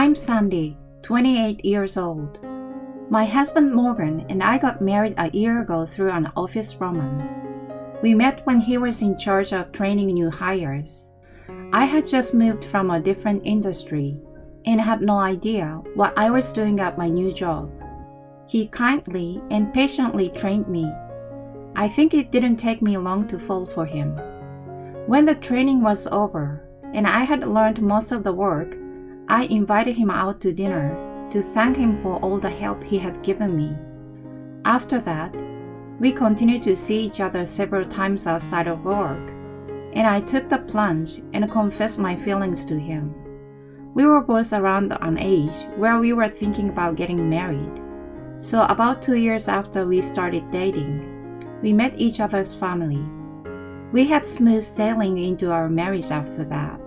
I'm Sandy, 28 years old. My husband Morgan and I got married a year ago through an office romance. We met when he was in charge of training new hires. I had just moved from a different industry and had no idea what I was doing at my new job. He kindly and patiently trained me. I think it didn't take me long to fall for him. When the training was over and I had learned most of the work, I invited him out to dinner to thank him for all the help he had given me. After that, we continued to see each other several times outside of work, and I took the plunge and confessed my feelings to him. We were both around an age where we were thinking about getting married, so about 2 years after we started dating, we met each other's family. We had smooth sailing into our marriage after that.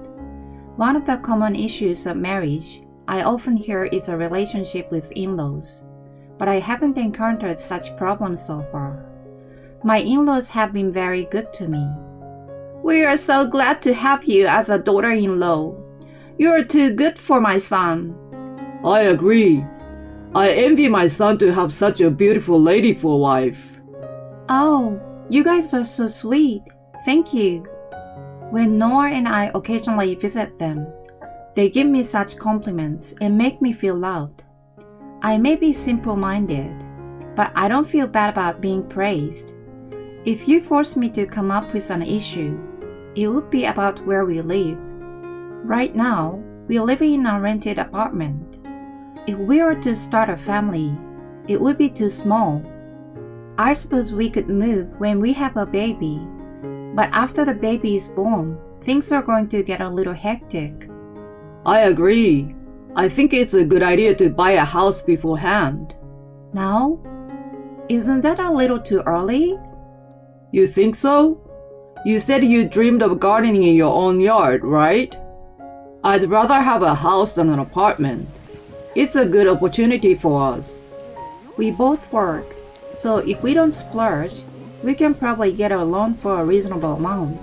One of the common issues of marriage I often hear is a relationship with in-laws, but I haven't encountered such problems so far. My in-laws have been very good to me. We are so glad to have you as a daughter-in-law. You are too good for my son. I agree. I envy my son to have such a beautiful lady for a wife. Oh, you guys are so sweet. Thank you. When Nora and I occasionally visit them, they give me such compliments and make me feel loved. I may be simple-minded, but I don't feel bad about being praised. If you force me to come up with an issue, it would be about where we live. Right now, we live in a rented apartment. If we were to start a family, it would be too small. I suppose we could move when we have a baby, but after the baby is born, things are going to get a little hectic. I agree. I think it's a good idea to buy a house beforehand. Now? Isn't that a little too early? You think so? You said you dreamed of gardening in your own yard, right? I'd rather have a house than an apartment. It's a good opportunity for us. We both work, so if we don't splurge, we can probably get a loan for a reasonable amount.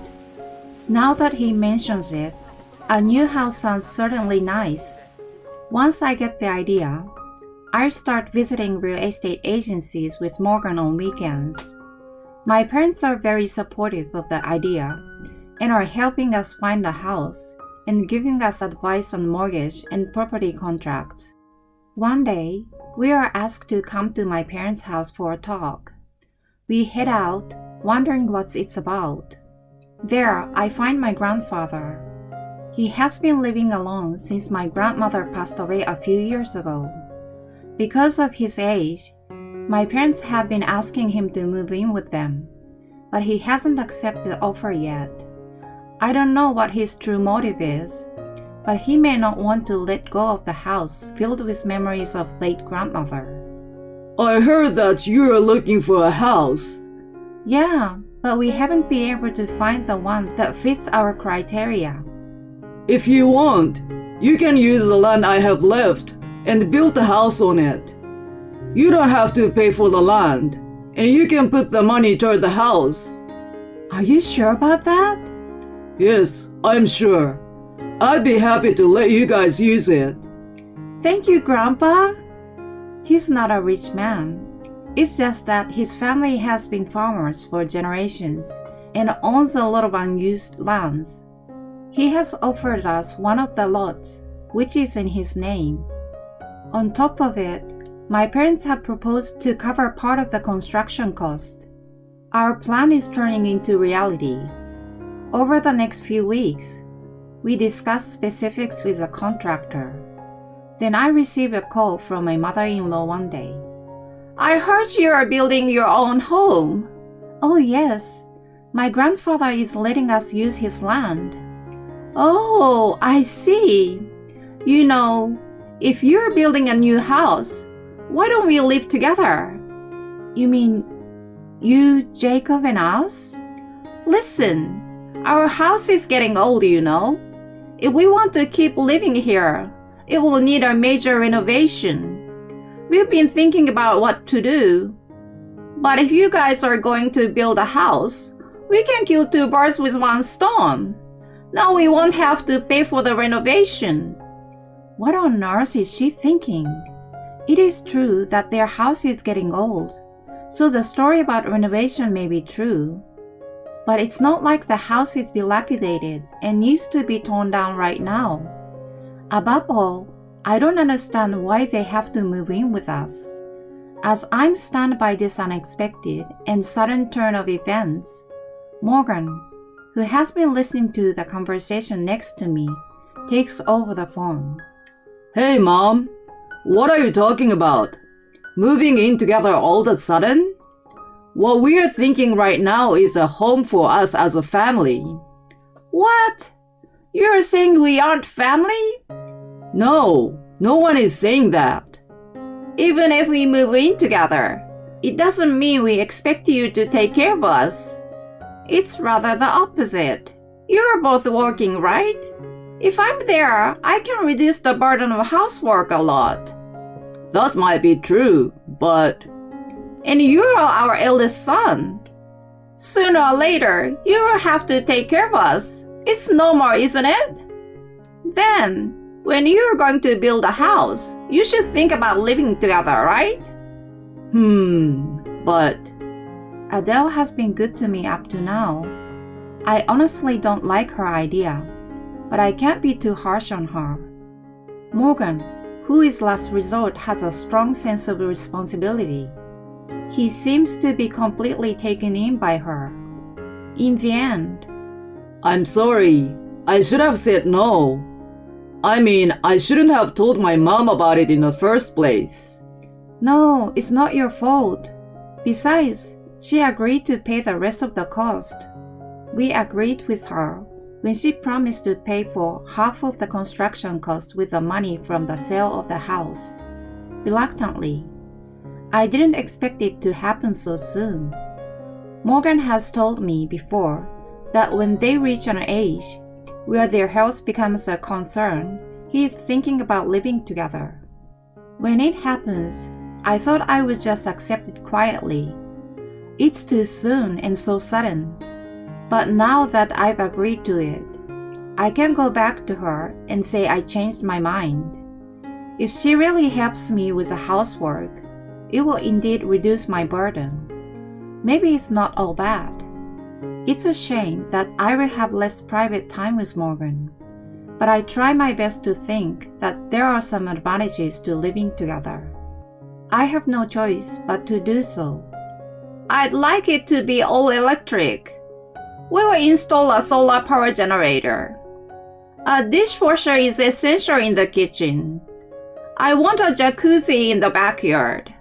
Now that he mentions it, a new house sounds certainly nice. Once I get the idea, I'll start visiting real estate agencies with Morgan on weekends. My parents are very supportive of the idea and are helping us find a house and giving us advice on mortgage and property contracts. One day, we are asked to come to my parents' house for a talk. We head out, wondering what it's about. There, I find my grandfather. He has been living alone since my grandmother passed away a few years ago. Because of his age, my parents have been asking him to move in with them, but he hasn't accepted the offer yet. I don't know what his true motive is, but he may not want to let go of the house filled with memories of late grandmother. I heard that you are looking for a house. Yeah, but we haven't been able to find the one that fits our criteria. If you want, you can use the land I have left and build a house on it. You don't have to pay for the land, and you can put the money toward the house. Are you sure about that? Yes, I'm sure. I'd be happy to let you guys use it. Thank you, Grandpa. He's not a rich man. It's just that his family has been farmers for generations and owns a lot of unused lands. He has offered us one of the lots, which is in his name. On top of it, my parents have proposed to cover part of the construction cost. Our plan is turning into reality. Over the next few weeks, we discuss specifics with a contractor. Then I receive a call from my mother-in-law one day. I heard you are building your own home. Oh yes, my grandfather is letting us use his land. Oh, I see. You know, if you're building a new house, why don't we live together? You mean, you, Jacob, and us? Listen, our house is getting old, you know. If we want to keep living here, it will need a major renovation. We've been thinking about what to do. But if you guys are going to build a house, we can kill two birds with one stone. Now we won't have to pay for the renovation. What on earth is she thinking? It is true that their house is getting old, so the story about renovation may be true. But it's not like the house is dilapidated and needs to be torn down right now. Above all, I don't understand why they have to move in with us. As I'm stunned by this unexpected and sudden turn of events, Morgan, who has been listening to the conversation next to me, takes over the phone. Hey Mom, what are you talking about? Moving in together all of a sudden? What we're thinking right now is a home for us as a family. What? You're saying we aren't family? No, no one is saying that. Even if we move in together, it doesn't mean we expect you to take care of us. It's rather the opposite. You're both working, right? If I'm there, I can reduce the burden of housework a lot. That might be true, but... And you're our eldest son. Sooner or later, you'll have to take care of us. It's normal, isn't it? Then, when you're going to build a house, you should think about living together, right? But... Adele has been good to me up to now. I honestly don't like her idea, but I can't be too harsh on her. Morgan, who is last resort, has a strong sense of responsibility. He seems to be completely taken in by her. In the end, I'm sorry. I should have said no. I mean, I shouldn't have told my mom about it in the first place. No, it's not your fault. Besides, she agreed to pay the rest of the cost. We agreed with her when she promised to pay for half of the construction cost with the money from the sale of the house. Reluctantly, I didn't expect it to happen so soon. Morgan has told me before that when they reach an age where their health becomes a concern, he is thinking about living together. When it happens, I thought I would just accept it quietly. It's too soon and so sudden. But now that I've agreed to it, I can go back to her and say I changed my mind. If she really helps me with the housework, it will indeed reduce my burden. Maybe it's not all bad. It's a shame that I will have less private time with Morgan, but I try my best to think that there are some advantages to living together. I have no choice but to do so. I'd like it to be all electric. We will install a solar power generator. A dishwasher is essential in the kitchen. I want a jacuzzi in the backyard.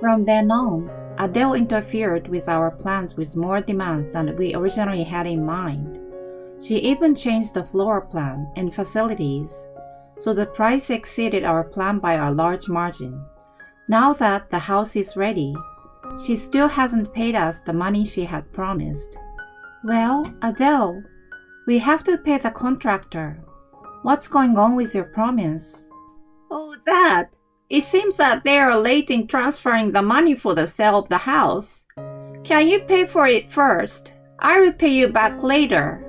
From then on, Adele interfered with our plans with more demands than we originally had in mind. She even changed the floor plan and facilities, so the price exceeded our plan by a large margin. Now that the house is ready, she still hasn't paid us the money she had promised. Well, Adele, we have to pay the contractor. What's going on with your promise? Oh, that! It seems that they are late in transferring the money for the sale of the house. Can you pay for it first? I will pay you back later.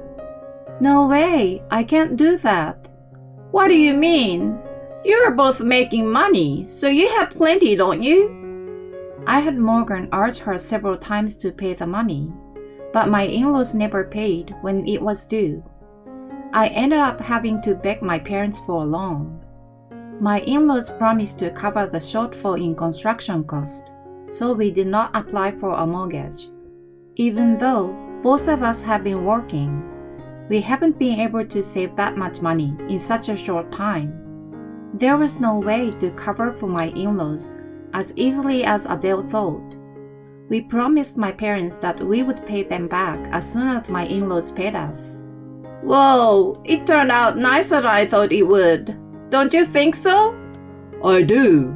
No way, I can't do that. What do you mean? You're both making money, so you have plenty, don't you? I had Morgan urge her several times to pay the money, but my in-laws never paid when it was due. I ended up having to beg my parents for a loan. My in-laws promised to cover the shortfall in construction cost, so we did not apply for a mortgage. Even though both of us have been working, we haven't been able to save that much money in such a short time. There was no way to cover for my in-laws as easily as Adele thought. We promised my parents that we would pay them back as soon as my in-laws paid us. Whoa, it turned out nicer than I thought it would. Don't you think so? I do.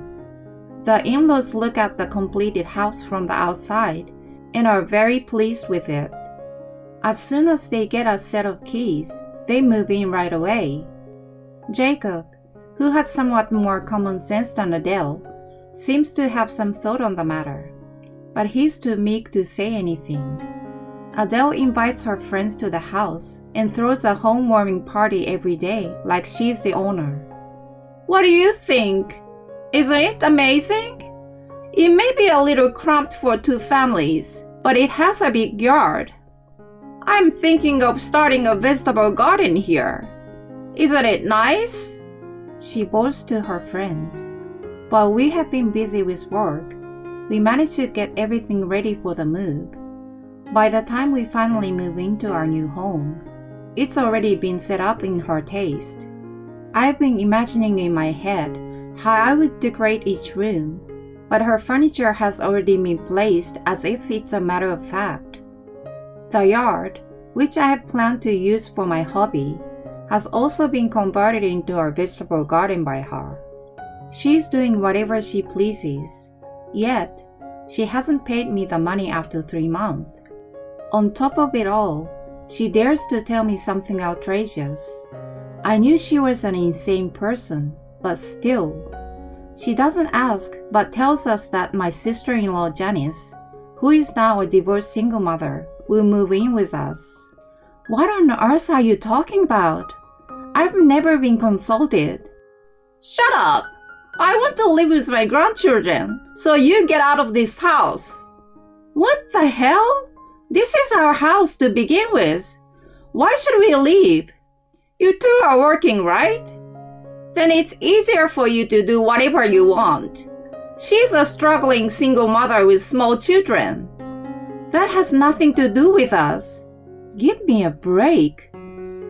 The in-laws look at the completed house from the outside and are very pleased with it. As soon as they get a set of keys, they move in right away. Jacob, who had somewhat more common sense than Adele, seems to have some thought on the matter, but he's too meek to say anything. Adele invites her friends to the house and throws a homewarming party every day like she's the owner. What do you think? Isn't it amazing? It may be a little cramped for two families, but it has a big yard. I'm thinking of starting a vegetable garden here. Isn't it nice? She boasts to her friends. While we have been busy with work, we managed to get everything ready for the move. By the time we finally move into our new home, it's already been set up in her taste. I've been imagining in my head how I would decorate each room, but her furniture has already been placed as if it's a matter of fact. The yard, which I have planned to use for my hobby, has also been converted into a vegetable garden by her. She's doing whatever she pleases, yet she hasn't paid me the money after 3 months. On top of it all, she dares to tell me something outrageous. I knew she was an insane person, but still. She doesn't ask but tells us that my sister-in-law Janice, who is now a divorced single mother, will move in with us. What on earth are you talking about? I've never been consulted. Shut up! I want to live with my grandchildren, so you get out of this house. What the hell? This is our house to begin with. Why should we leave? You two are working, right? Then it's easier for you to do whatever you want. She's a struggling single mother with small children. That has nothing to do with us. Give me a break.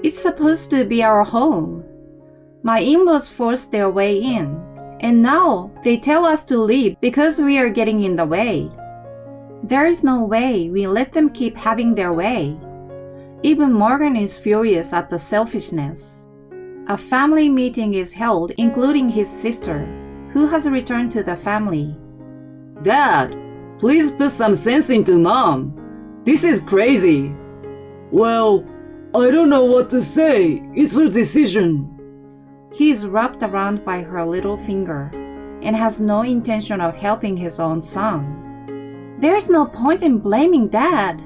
It's supposed to be our home. My in-laws forced their way in, and now they tell us to leave because we are getting in the way. There is no way we let them keep having their way. Even Morgan is furious at the selfishness. A family meeting is held, including his sister, who has returned to the family. Dad, please put some sense into Mom. This is crazy. Well, I don't know what to say. It's her decision. He is wrapped around by her little finger and has no intention of helping his own son. There's no point in blaming Dad.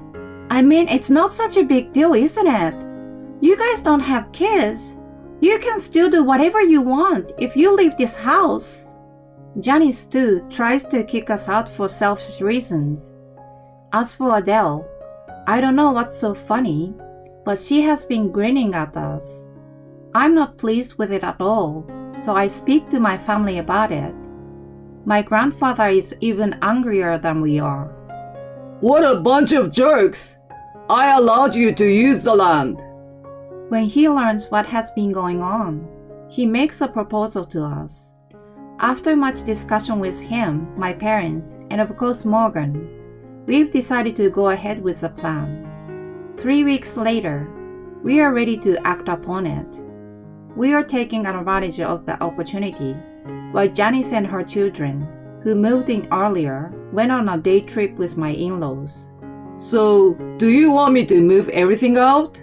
I mean, it's not such a big deal, isn't it? You guys don't have kids. You can still do whatever you want if you leave this house. Janice too tries to kick us out for selfish reasons. As for Adele, I don't know what's so funny, but she has been grinning at us. I'm not pleased with it at all, so I speak to my family about it. My grandfather is even angrier than we are. What a bunch of jerks! I allowed you to use the land. When he learns what has been going on, he makes a proposal to us. After much discussion with him, my parents, and of course Morgan, we've decided to go ahead with the plan. 3 weeks later, we are ready to act upon it. We are taking advantage of the opportunity, while Janice and her children, who moved in earlier, went on a day trip with my in-laws. So, do you want me to move everything out?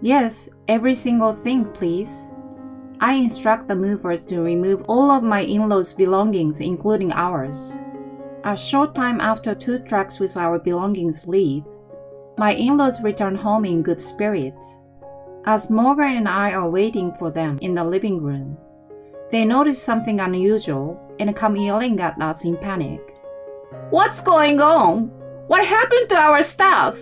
Yes, every single thing, please. I instruct the movers to remove all of my in-laws' belongings, including ours. A short time after two trucks with our belongings leave, my in-laws return home in good spirits. As Morgan and I are waiting for them in the living room, they notice something unusual and come yelling at us in panic. What's going on? What happened to our stuff?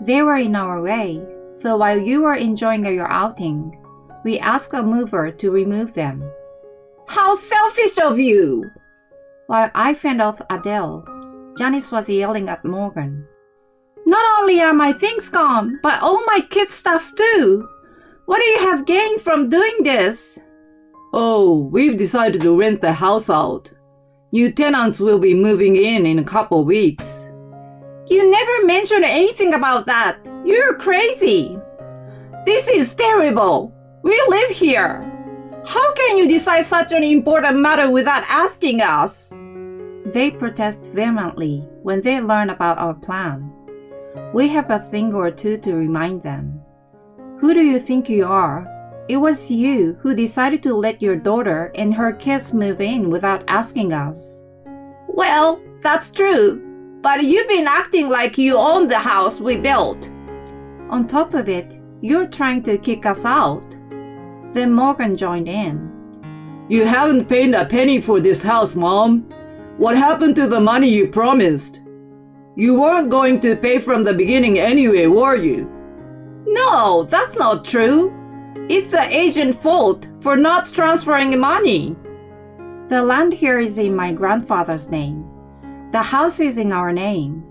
They were in our way, so while you were enjoying your outing, we asked a mover to remove them. How selfish of you! While I fend off Adele, Janice was yelling at Morgan. Not only are my things gone, but all my kids' stuff too. What do you have gained from doing this? Oh, we've decided to rent the house out. New tenants will be moving in a couple weeks. You never mentioned anything about that. You're crazy. This is terrible. We live here. How can you decide such an important matter without asking us? They protest vehemently when they learn about our plan. We have a thing or two to remind them. Who do you think you are? It was you who decided to let your daughter and her kids move in without asking us. Well, that's true, but you've been acting like you own the house we built. On top of it, you're trying to kick us out. Then Morgan joined in. You haven't paid a penny for this house, Mom. What happened to the money you promised? You weren't going to pay from the beginning anyway, were you? No, that's not true. It's the agent's fault for not transferring money. The land here is in my grandfather's name. The house is in our name.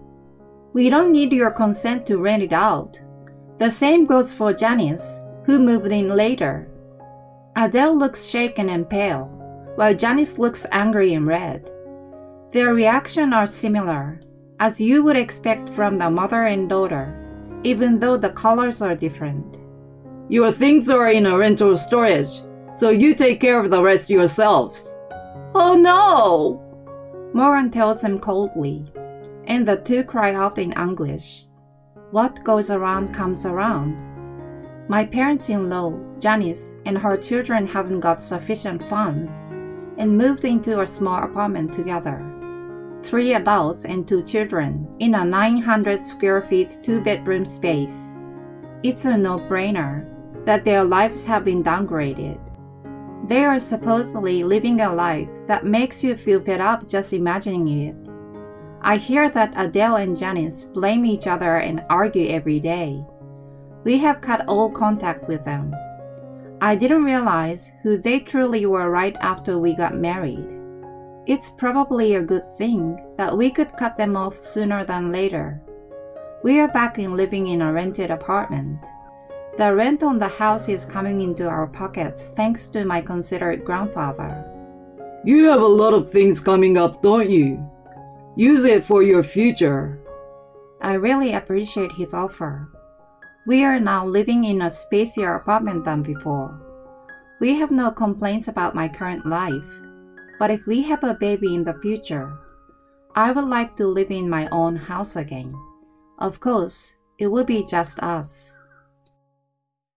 We don't need your consent to rent it out. The same goes for Janice, who moved in later. Adele looks shaken and pale, while Janice looks angry and red. Their reactions are similar, as you would expect from the mother and daughter, even though the colors are different. Your things are in a rental storage, so you take care of the rest yourselves. Oh no! Moran tells them coldly, and the two cry out in anguish. What goes around comes around. My parents-in-law, Janice, and her children haven't got sufficient funds and moved into a small apartment together. 3 adults and 2 children in a 900 square feet 2-bedroom space. It's a no-brainer that their lives have been downgraded. They are supposedly living a life that makes you feel fed up just imagining it. I hear that Adele and Janice blame each other and argue every day. We have cut all contact with them. I didn't realize who they truly were right after we got married. It's probably a good thing that we could cut them off sooner than later. We are back in living in a rented apartment. The rent on the house is coming into our pockets thanks to my considerate grandfather. You have a lot of things coming up, don't you? Use it for your future. I really appreciate his offer. We are now living in a spacier apartment than before. We have no complaints about my current life, but if we have a baby in the future, I would like to live in my own house again. Of course, it would be just us.